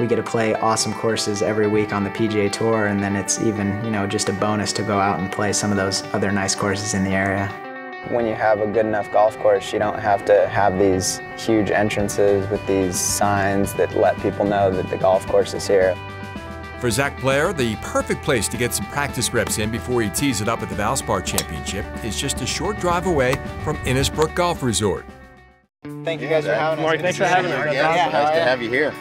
We get to play awesome courses every week on the PGA Tour, and then it's even, you know, just a bonus to go out and play some of those other nice courses in the area. When you have a good enough golf course, you don't have to have these huge entrances with these signs that let people know that the golf course is here. For Zach Blair, the perfect place to get some practice reps in before he tees it up at the Valspar Championship is just a short drive away from Innisbrook Golf Resort. Thank you guys for having us. Mark, thanks for having us. Nice to have you here.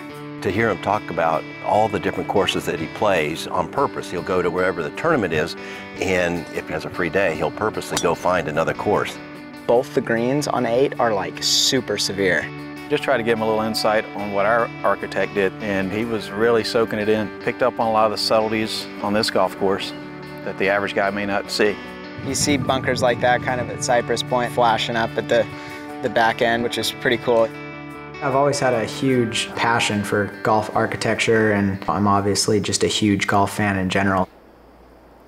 To hear him talk about all the different courses that he plays on purpose. He'll go to wherever the tournament is, and if he has a free day, he'll purposely go find another course. Both the greens on 8 are like super severe. Just try to give him a little insight on what our architect did, and he was really soaking it in. Picked up on a lot of the subtleties on this golf course that the average guy may not see. You see bunkers like that kind of at Cypress Point flashing up at the back end, which is pretty cool. I've always had a huge passion for golf architecture, and I'm obviously just a huge golf fan in general.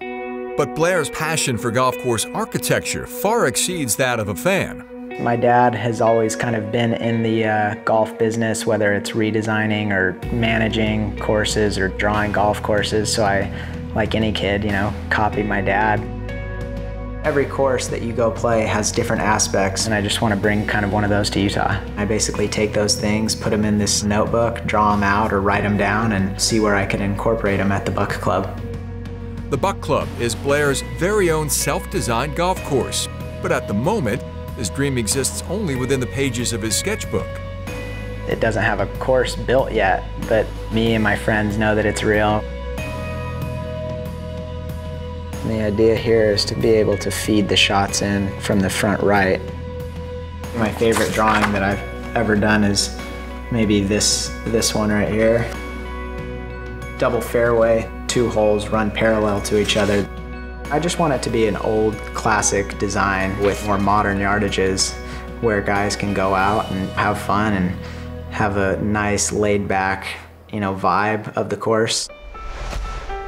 But Blair's passion for golf course architecture far exceeds that of a fan. My dad has always kind of been in the golf business, whether it's redesigning or managing courses or drawing golf courses, so I, like any kid, you know, copied my dad. Every course that you go play has different aspects, and I just want to bring kind of one of those to Utah. I basically take those things, put them in this notebook, draw them out or write them down, and see where I can incorporate them at the Buck Club. The Buck Club is Blair's very own self-designed golf course, but at the moment, his dream exists only within the pages of his sketchbook. It doesn't have a course built yet, but me and my friends know that it's real. The idea here is to be able to feed the shots in from the front right. My favorite drawing that I've ever done is maybe this one right here. Double fairway, 2 holes run parallel to each other. I just want it to be an old classic design with more modern yardages where guys can go out and have fun and have a nice laid back, you know, vibe of the course.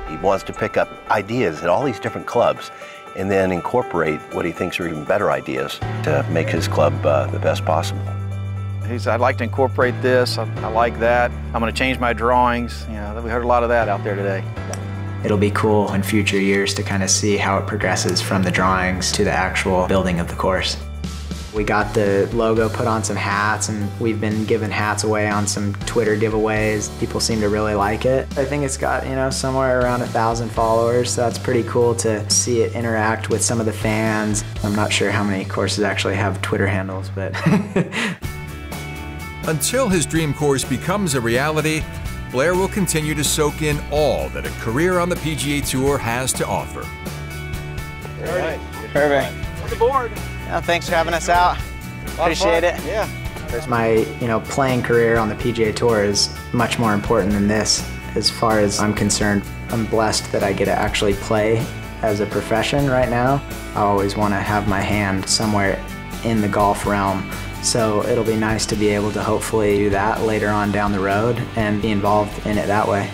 He wants to pick up ideas at all these different clubs and then incorporate what he thinks are even better ideas to make his club the best possible. He said, I'd like to incorporate this, I like that, I'm going to change my drawings. You know, we heard a lot of that out there today. It'll be cool in future years to kind of see how it progresses from the drawings to the actual building of the course. We got the logo put on some hats, and we've been giving hats away on some Twitter giveaways. People seem to really like it. I think it's got, you know, somewhere around 1,000 followers, so that's pretty cool to see it interact with some of the fans. I'm not sure how many courses actually have Twitter handles, but... Until his dream course becomes a reality, Blair will continue to soak in all that a career on the PGA Tour has to offer. All right. Perfect. On the board. Well, thanks for having us out. Appreciate it. Yeah. My, you know, playing career on the PGA Tour is much more important than this. As far as I'm concerned, I'm blessed that I get to actually play as a profession right now. I always want to have my hand somewhere in the golf realm, so it'll be nice to be able to hopefully do that later on down the road and be involved in it that way.